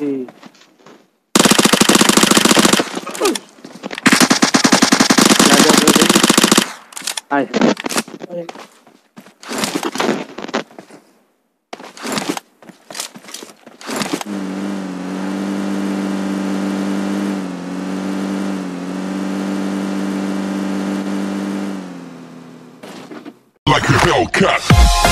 see. Hi. Like a Hellcat.